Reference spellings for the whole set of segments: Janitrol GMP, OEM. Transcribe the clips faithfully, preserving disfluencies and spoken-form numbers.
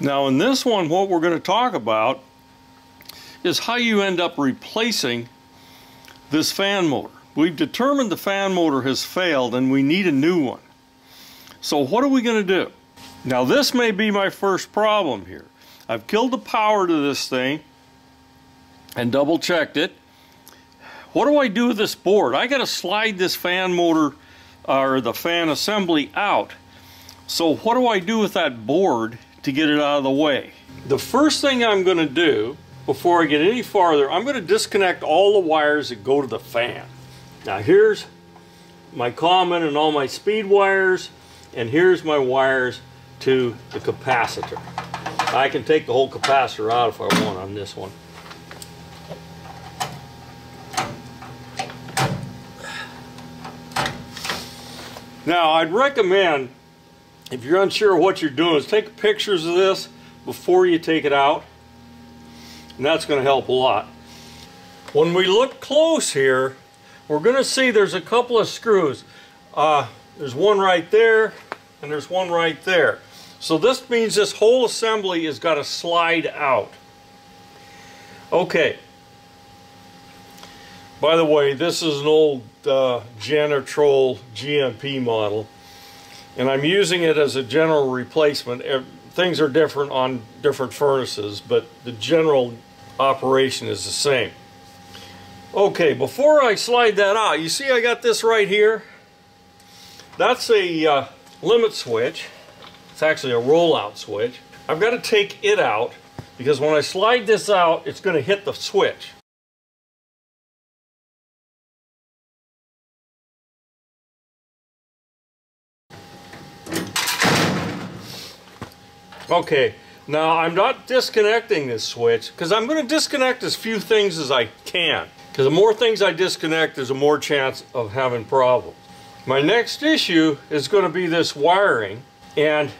Now in this one, what we're going to talk about is how you end up replacing this fan motor. We've determined the fan motor has failed and we need a new one. So what are we going to do? Now this may be my first problem here. I've killed the power to this thing and double checked it. What do I do with this board? I got to slide this fan motor or the fan assembly out. So what do I do with that board to get it out of the way? The first thing I'm going to do before I get any farther, I'm going to disconnect all the wires that go to the fan. Now here's my common and all my speed wires, and here's my wires to the capacitor. I can take the whole capacitor out if I want on this one. Now I'd recommend, if you're unsure what you're doing, is take pictures of this before you take it out, and that's going to help a lot. When we look close here, we're going to see there's a couple of screws. Uh, there's one right there and there's one right there. So this means this whole assembly has got to slide out. Okay. By the way, this is an old uh, Janitrol G M P model, and I'm using it as a general replacement. Things are different on different furnaces, but the general operation is the same. Okay, before I slide that out, you see I got this right here. That's a uh, limit switch. It's actually a rollout switch. I've got to take it out because when I slide this out, it's going to hit the switch. Okay, now I'm not disconnecting this switch because I'm going to disconnect as few things as I can, because the more things I disconnect, there's a more chance of having problems. My next issue is going to be this wiring, and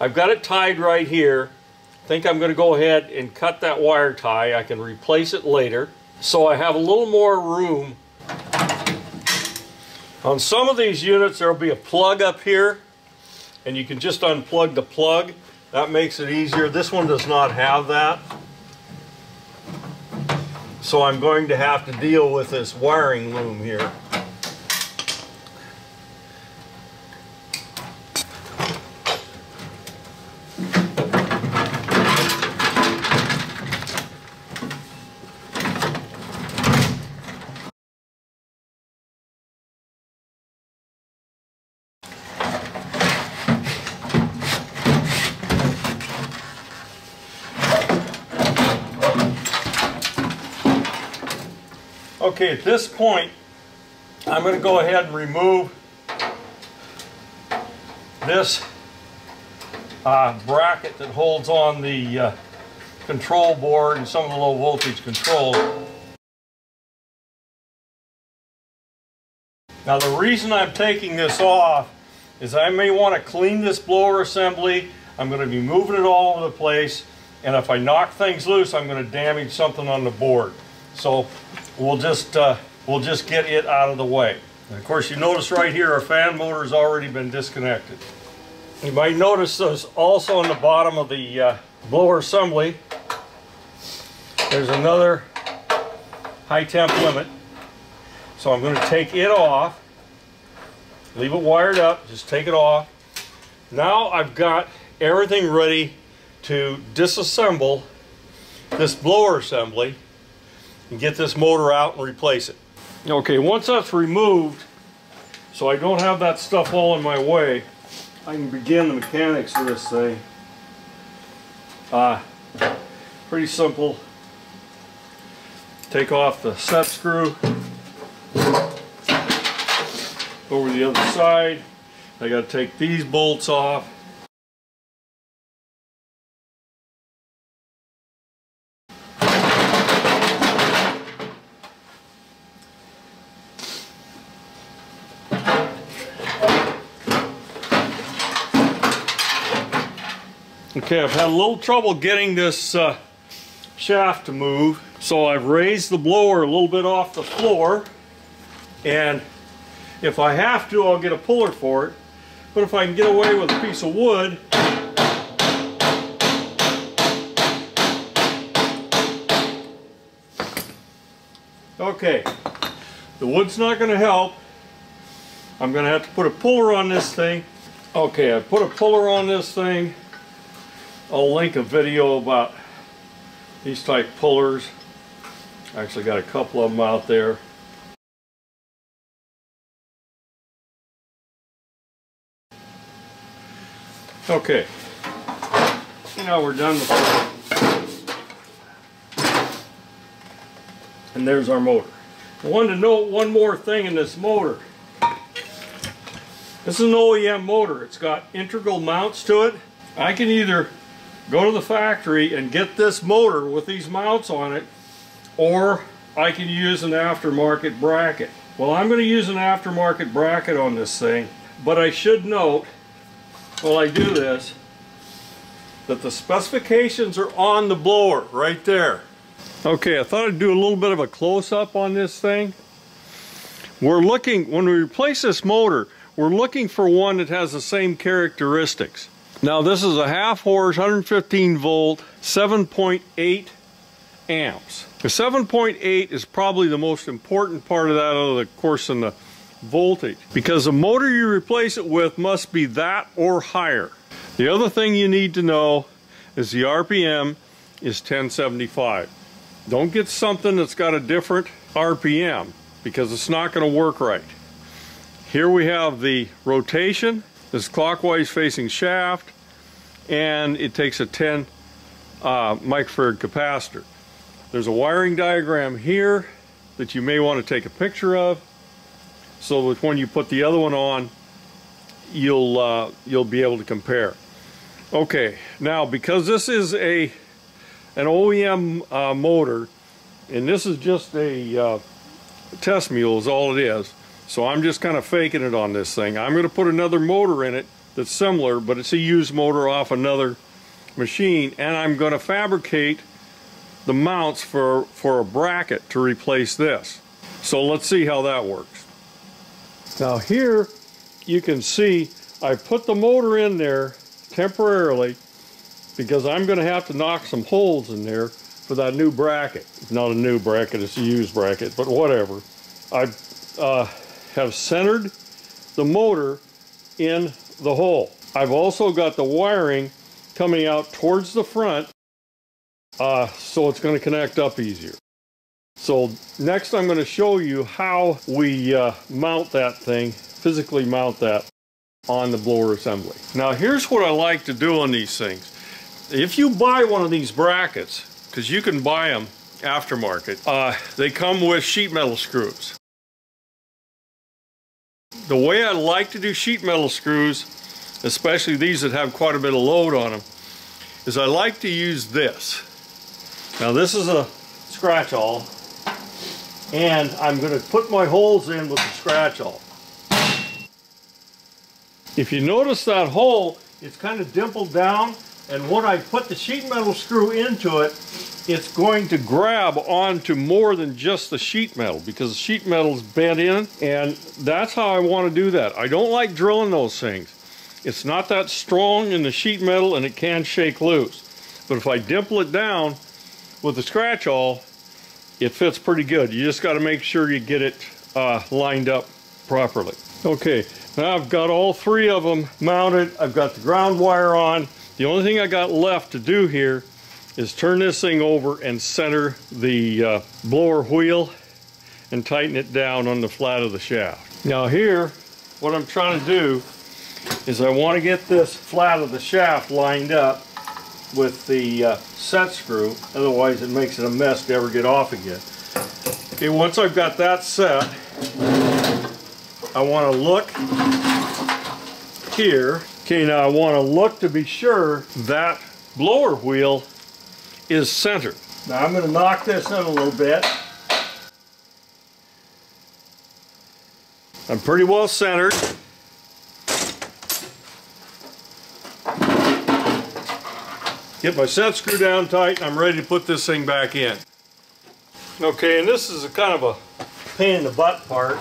I've got it tied right here. I think I'm going to go ahead and cut that wire tie. I can replace it later, so I have a little more room. On some of these units, there will be a plug up here, and you can just unplug the plug. That makes it easier. This one does not have that. So I'm going to have to deal with this wiring loom here. Okay, at this point, I'm going to go ahead and remove this uh, bracket that holds on the uh, control board and some of the low voltage controls. Now the reason I'm taking this off is I may want to clean this blower assembly. I'm going to be moving it all over the place, and if I knock things loose, I'm going to damage something on the board. So we'll just uh, we'll just get it out of the way. And of course, you notice right here our fan motor has already been disconnected. You might notice there's also on the bottom of the uh, blower assembly there's another high temp limit. So I'm going to take it off, leave it wired up, just take it off. Now I've got everything ready to disassemble this blower assembly and get this motor out and replace it. Okay, once that's removed, so I don't have that stuff all in my way, I can begin the mechanics of this thing. Uh, pretty simple. Take off the set screw over the other side. I got to take these bolts off. Okay, I've had a little trouble getting this uh, shaft to move, so I've raised the blower a little bit off the floor, and if I have to, I'll get a puller for it, but if I can get away with a piece of wood, Okay, the wood's not going to help. I'm going to have to put a puller on this thing. Okay, I put a puller on this thing. I'll link a video about these type pullers. I actually got a couple of them out there. Okay, now we're done with that. And there's our motor. I wanted to note one more thing in this motor. This is an O E M motor. It's got integral mounts to it. I can either go to the factory and get this motor with these mounts on it, or I can use an aftermarket bracket. Well, I'm going to use an aftermarket bracket on this thing, but I should note, while I do this, that the specifications are on the blower right there. Okay, I thought I'd do a little bit of a close-up on this thing. We're looking, when we replace this motor, we're looking for one that has the same characteristics. Now this is a half horse, one hundred fifteen volt, seven point eight amps. The seven point eight is probably the most important part of that, other of course than the voltage, because the motor you replace it with must be that or higher. The other thing you need to know is the R P M is ten seventy-five. Don't get something that's got a different R P M, because it's not going to work right. Here we have the rotation, this clockwise facing shaft, and it takes a ten uh, microfarad capacitor. There's a wiring diagram here that you may want to take a picture of, so that when you put the other one on, you'll uh, you'll be able to compare. Okay, now because this is a an O E M uh, motor, and this is just a uh, test mule is all it is. So I'm just kind of faking it on this thing. I'm going to put another motor in it that's similar, but it's a used motor off another machine, and I'm going to fabricate the mounts for, for a bracket to replace this. So let's see how that works. Now here you can see I put the motor in there temporarily because I'm going to have to knock some holes in there for that new bracket. It's not a new bracket, it's a used bracket, but whatever. I uh, have centered the motor in the hole. I've also got the wiring coming out towards the front, uh, so it's going to connect up easier. So next I'm going to show you how we uh, mount that thing, physically mount that on the blower assembly. Now here's what I like to do on these things. If you buy one of these brackets, because you can buy them aftermarket, uh, they come with sheet metal screws. The way I like to do sheet metal screws, especially these that have quite a bit of load on them, is I like to use this. Now this is a scratch-all, and I'm going to put my holes in with the scratch-all. If you notice that hole, it's kind of dimpled down, and when I put the sheet metal screw into it, it's going to grab onto more than just the sheet metal, because the sheet metal's bent in, and that's how I want to do that. I don't like drilling those things. It's not that strong in the sheet metal and it can shake loose. But if I dimple it down with the scratch-all, it fits pretty good. You just got to make sure you get it uh, lined up properly. Okay, now I've got all three of them mounted. I've got the ground wire on. The only thing I got left to do here is turn this thing over and center the uh, blower wheel and tighten it down on the flat of the shaft. Now here, what I'm trying to do is I want to get this flat of the shaft lined up with the uh, set screw, otherwise it makes it a mess to ever get off again. Okay, once I've got that set, I want to look here. Okay, now I want to look to be sure that blower wheel is centered. Now I'm going to knock this in a little bit. I'm pretty well centered. Get my set screw down tight, and I'm ready to put this thing back in. Okay, and this is a kind of a pain in the butt part,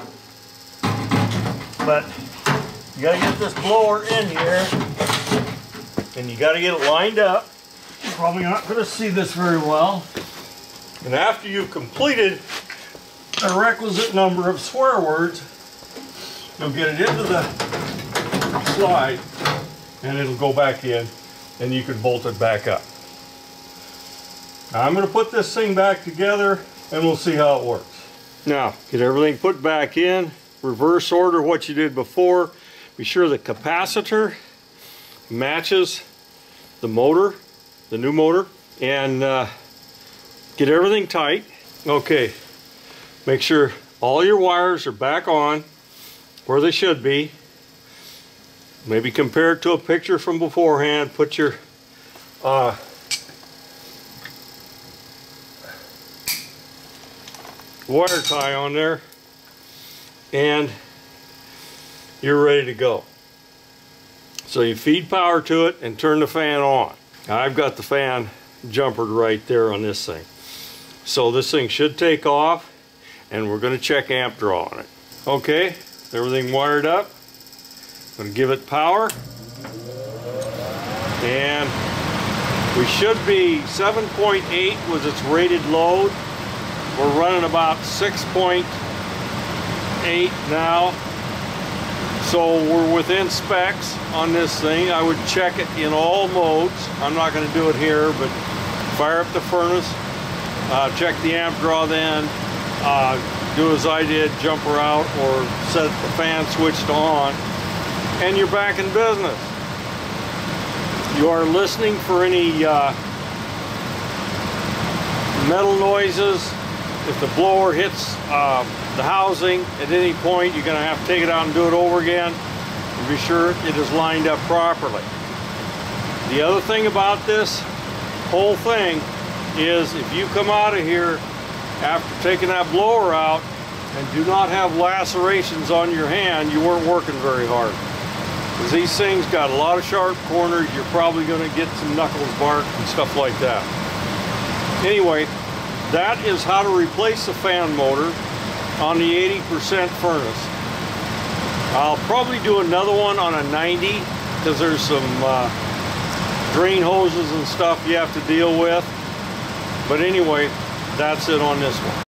but you got to get this blower in here, and you got to get it lined up. Probably not going to see this very well. And after you've completed the requisite number of swear words, you'll get it into the slide and it'll go back in and you can bolt it back up. Now I'm going to put this thing back together and we'll see how it works. Now get everything put back in, reverse order what you did before. Be sure the capacitor matches the motor, the new motor, and uh, get everything tight. Okay, make sure all your wires are back on where they should be. Maybe compare it to a picture from beforehand. Put your uh, wire tie on there and you're ready to go. So you feed power to it and turn the fan on. Now I've got the fan jumpered right there on this thing. So this thing should take off and we're going to check amp draw on it. Okay, everything wired up. I'm going to give it power and we should be seven point eight was its rated load. We're running about six point eight now. So we're within specs on this thing. I would check it in all modes. I'm not going to do it here, but fire up the furnace, uh, check the amp draw then, uh, do as I did, jump her out or set the fan switch to on, and you're back in business. You are listening for any uh, metal noises. If the blower hits uh, the housing at any point, you're going to have to take it out and do it over again and be sure it is lined up properly. The other thing about this whole thing is if you come out of here after taking that blower out and do not have lacerations on your hand, you weren't working very hard. Because these things got a lot of sharp corners, you're probably going to get some knuckles barked and stuff like that. Anyway, that is how to replace the fan motor on the eighty percent furnace. I'll probably do another one on a ninety because there's some uh, drain hoses and stuff you have to deal with. But anyway, that's it on this one.